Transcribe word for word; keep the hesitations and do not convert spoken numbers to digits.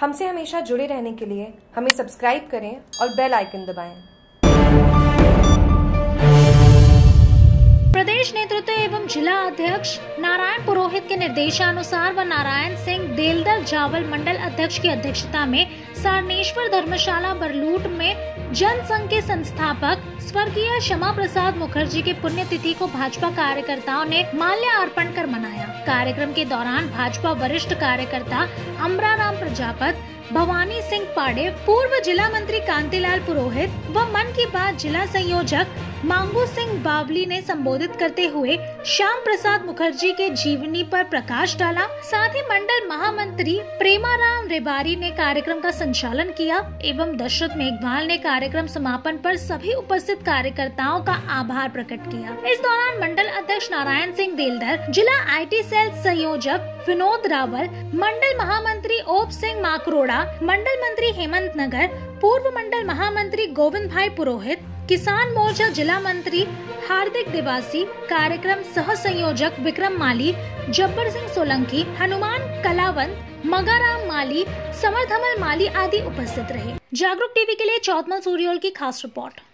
हमसे हमेशा जुड़े रहने के लिए हमें सब्सक्राइब करें और बेल आइकन दबाएं। प्रदेश नेतृत्व एवं जिला अध्यक्ष नारायण पुरोहित के निर्देशानुसार व नारायण सिंह देलदर जावल मंडल अध्यक्ष की अध्यक्षता में सारणेश्वर धर्मशाला बरलूट में जनसंघ के संस्थापक स्वर्गीय श्यामा प्रसाद मुखर्जी के पुण्यतिथि को भाजपा कार्यकर्ताओं ने माल्यार्पण कर मनाया। कार्यक्रम के दौरान भाजपा वरिष्ठ कार्यकर्ता अमराराम प्रजापत, भवानी सिंह पाडेय, पूर्व जिला मंत्री कांतिलाल पुरोहित व मन की बात जिला संयोजक मांगू सिंह बावली ने संबोधित करते हुए श्यामा प्रसाद मुखर्जी के जीवनी पर प्रकाश डाला। साथ ही मंडल महामंत्री प्रेमाराम रेबारी ने कार्यक्रम का संचालन किया एवं दशरथ मेघवाल ने कार्यक्रम समापन पर सभी उपस्थित कार्यकर्ताओं का आभार प्रकट किया। इस दौरान मंडल अध्यक्ष नारायण सिंह देलदर, जिला आईटी सेल संयोजक विनोद रावल, मंडल महामंत्री ओप सिंह माकरोड़ा, मंडल मंत्री हेमंत नगर, पूर्व मंडल महामंत्री गोविंद भाई पुरोहित, किसान मोर्चा जिला मंत्री हार्दिक देवासी, कार्यक्रम सह संयोजक विक्रम माली, जब्बर सिंह सोलंकी, हनुमान कलावंत, मगाराम माली, समरधमल माली आदि उपस्थित रहे। जागरूक टीवी के लिए चौथमल सुरियोल की खास रिपोर्ट।